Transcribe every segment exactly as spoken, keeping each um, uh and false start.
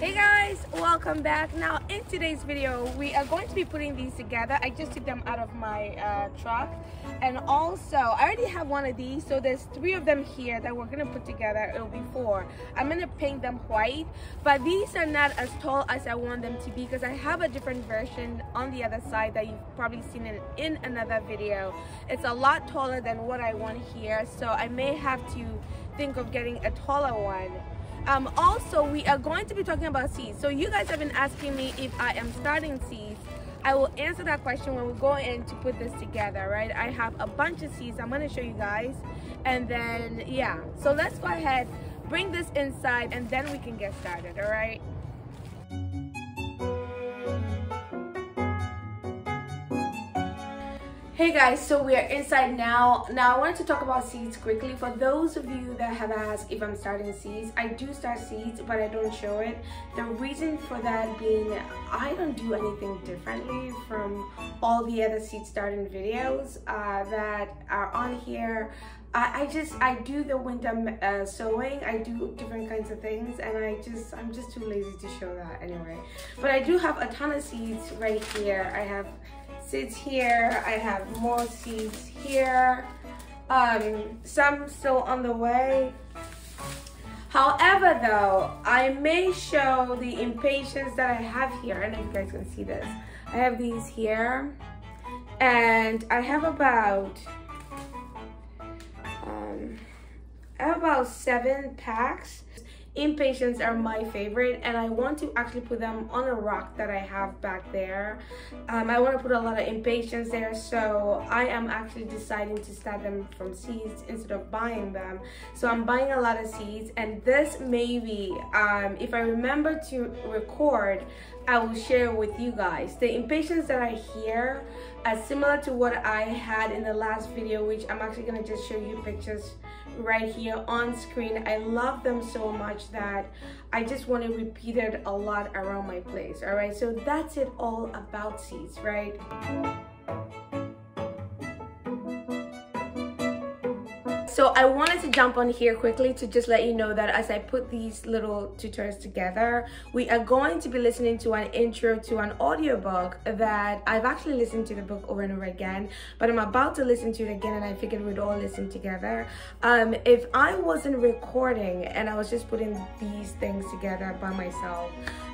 Hey guys, welcome back. Now in today's video we are going to be putting these together. I just took them out of my uh, truck, and also I already have one of these, so there's three of them here that we're gonna put together. It'll be four. I'm gonna paint them white, but these are not as tall as I want them to be because I have a different version on the other side that you've probably seen in, in another video. It's a lot taller than what I want here, so I may have to think of getting a taller one. Um, also, we are going to be talking about seeds. So you guys have been asking me if I am starting seeds. I will answer that question when we go in to put this together, right? I have a bunch of seeds I'm going to show you guys. And then, yeah. So let's go ahead, bring this inside, and then we can get started, all right? Hey guys, so we are inside now. Now I wanted to talk about seeds quickly. For those of you that have asked if I'm starting seeds, I do start seeds, but I don't show it. The reason for that being I don't do anything differently from all the other seed starting videos uh, that are on here. I, I just, I do the winter uh, sewing, I do different kinds of things, and I just, I'm just too lazy to show that anyway. But I do have a ton of seeds right here. I have seeds here, I have more seeds here, um, some still on the way. However though, I may show the impatiens that I have here. I don't know if you guys can see this. I have these here, and I have about, um, I have about seven packs. Impatiens are my favorite, and I want to actually put them on a rock that I have back there. Um, I want to put a lot of impatiens there, so I am actually deciding to start them from seeds instead of buying them. So I'm buying a lot of seeds, and this maybe, um, if I remember to record, I will share with you guys. The impatiens that are here are similar to what I had in the last video, which I'm actually going to just show you pictures right here on screen. I love them so much that I just want to repeat it a lot around my place. All right, so that's it all about seeds, right? So I wanted to jump on here quickly to just let you know that as I put these little tutorials together, we are going to be listening to an intro to an audiobook that I've actually listened to the book over and over again, but I'm about to listen to it again, and I figured we'd all listen together. Um, if I wasn't recording and I was just putting these things together by myself,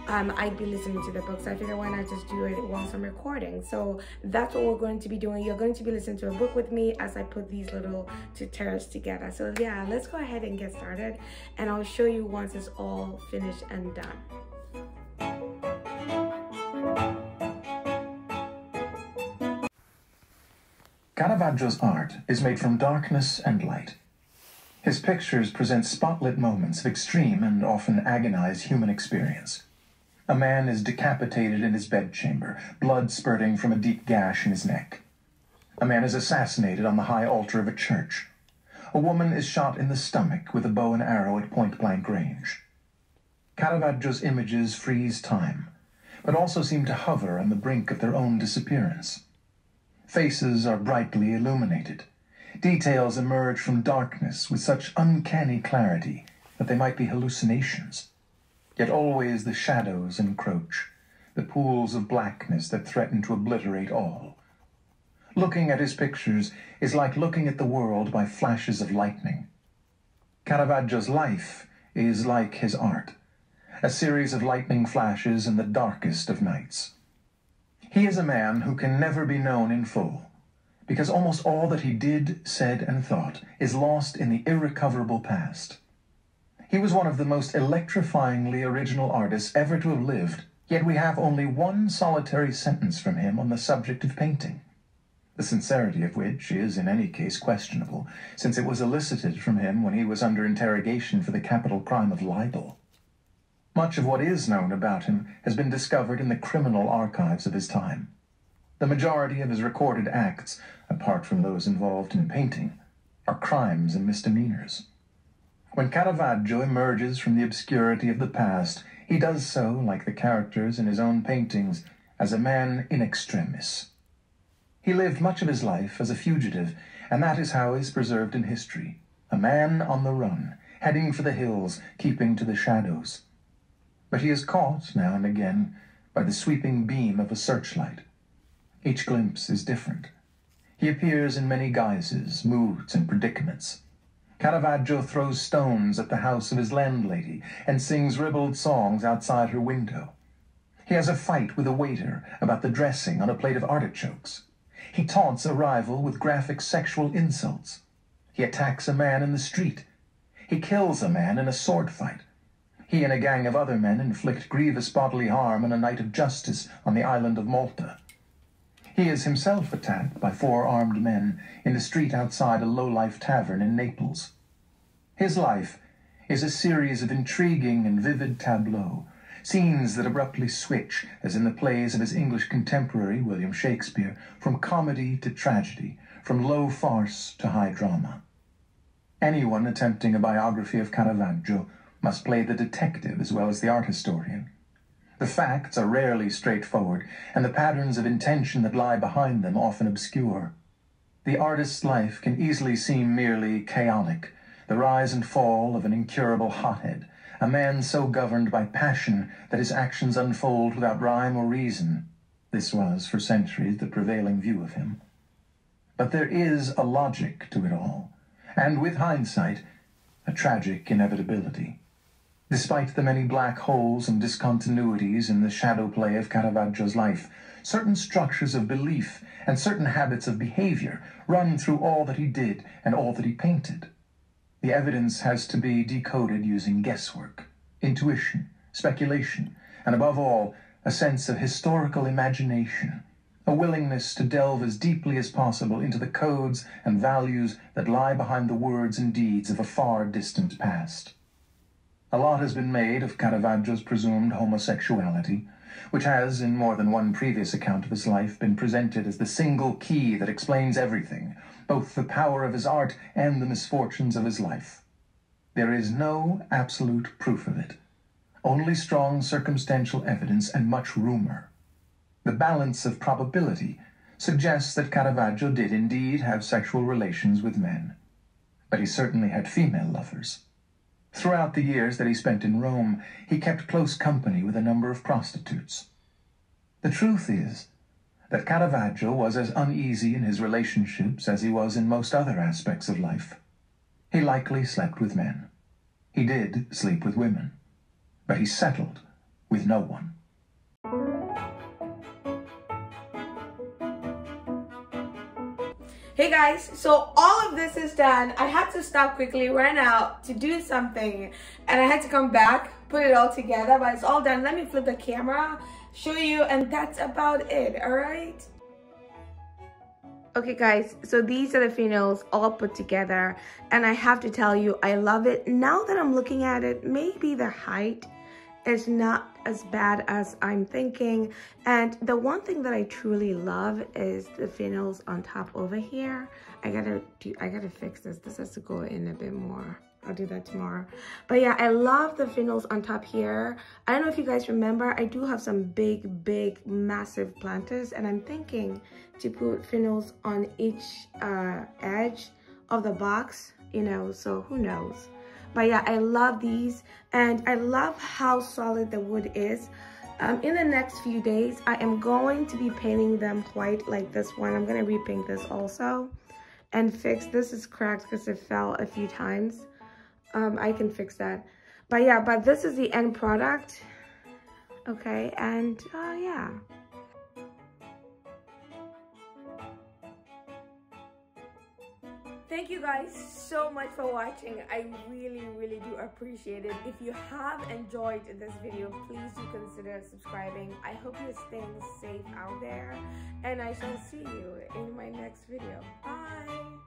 Um, I'd be listening to the book, so I figured why not just do it whilst I'm recording. So that's what we're going to be doing. You're going to be listening to a book with me as I put these little tutorials together. So yeah, let's go ahead and get started, and I'll show you once it's all finished and done. Caravaggio's art is made from darkness and light. His pictures present spotlit moments of extreme and often agonized human experience. A man is decapitated in his bedchamber, blood spurting from a deep gash in his neck. A man is assassinated on the high altar of a church. A woman is shot in the stomach with a bow and arrow at point-blank range. Caravaggio's images freeze time, but also seem to hover on the brink of their own disappearance. Faces are brightly illuminated. Details emerge from darkness with such uncanny clarity that they might be hallucinations. Yet always the shadows encroach, the pools of blackness that threaten to obliterate all. Looking at his pictures is like looking at the world by flashes of lightning. Caravaggio's life is like his art, a series of lightning flashes in the darkest of nights. He is a man who can never be known in full, because almost all that he did, said, and thought is lost in the irrecoverable past. He was one of the most electrifyingly original artists ever to have lived, yet we have only one solitary sentence from him on the subject of painting, the sincerity of which is in any case questionable, since it was elicited from him when he was under interrogation for the capital crime of libel. Much of what is known about him has been discovered in the criminal archives of his time. The majority of his recorded acts, apart from those involved in painting, are crimes and misdemeanors. When Caravaggio emerges from the obscurity of the past, he does so, like the characters in his own paintings, as a man in extremis. He lived much of his life as a fugitive, and that is how he's preserved in history, a man on the run, heading for the hills, keeping to the shadows. but he is caught now and again by the sweeping beam of a searchlight. Each glimpse is different. He appears in many guises, moods, and predicaments. Caravaggio throws stones at the house of his landlady and sings ribald songs outside her window. He has a fight with a waiter about the dressing on a plate of artichokes. He taunts a rival with graphic sexual insults. He attacks a man in the street. He kills a man in a sword fight. He and a gang of other men inflict grievous bodily harm on a night of justice on the island of Malta. He is himself attacked by four armed men in the street outside a low-life tavern in Naples. His life is a series of intriguing and vivid tableaux, scenes that abruptly switch, as in the plays of his English contemporary William Shakespeare, from comedy to tragedy, from low farce to high drama. Anyone attempting a biography of Caravaggio must play the detective as well as the art historian. The facts are rarely straightforward, and the patterns of intention that lie behind them often obscure. The artist's life can easily seem merely chaotic, the rise and fall of an incurable hothead, a man so governed by passion that his actions unfold without rhyme or reason. This was, for centuries, the prevailing view of him. But there is a logic to it all, and with hindsight, a tragic inevitability. Despite the many black holes and discontinuities in the shadow play of Caravaggio's life, certain structures of belief and certain habits of behavior run through all that he did and all that he painted. The evidence has to be decoded using guesswork, intuition, speculation, and above all, a sense of historical imagination, a willingness to delve as deeply as possible into the codes and values that lie behind the words and deeds of a far distant past. A lot has been made of Caravaggio's presumed homosexuality, which has, in more than one previous account of his life, been presented as the single key that explains everything, both the power of his art and the misfortunes of his life. There is no absolute proof of it, only strong circumstantial evidence and much rumor. The balance of probability suggests that Caravaggio did indeed have sexual relations with men, but he certainly had female lovers. Throughout the years that he spent in Rome, he kept close company with a number of prostitutes. The truth is that Caravaggio was as uneasy in his relationships as he was in most other aspects of life. He likely slept with men. He did sleep with women, but he settled with no one. Hey guys, so all of this is done. I had to stop quickly, ran out to do something, and I had to come back, put it all together, but it's all done. Let me flip the camera, show you, and that's about it, all right? Okay guys, so these are the finals all put together, and I have to tell you, I love it. Now that I'm looking at it, maybe the height is not as bad as I'm thinking, and the one thing that I truly love is the finals on top over here. I gotta do I gotta fix this this has to go in a bit more. I'll do that tomorrow. But yeah, I love the finals on top here. I don't know if you guys remember, I do have some big big massive planters, and I'm thinking to put finals on each uh edge of the box, you know, so who knows. But yeah, I love these, and I love how solid the wood is. Um, in the next few days, I am going to be painting them white like this one. I'm going to repaint this also and fix. This is cracked because it fell a few times. Um, I can fix that. But yeah, but this is the end product. Okay, and uh, yeah. Thank you guys so much for watching. I really, really do appreciate it. If you have enjoyed this video, please do consider subscribing. I hope you're staying safe out there, and I shall see you in my next video. Bye!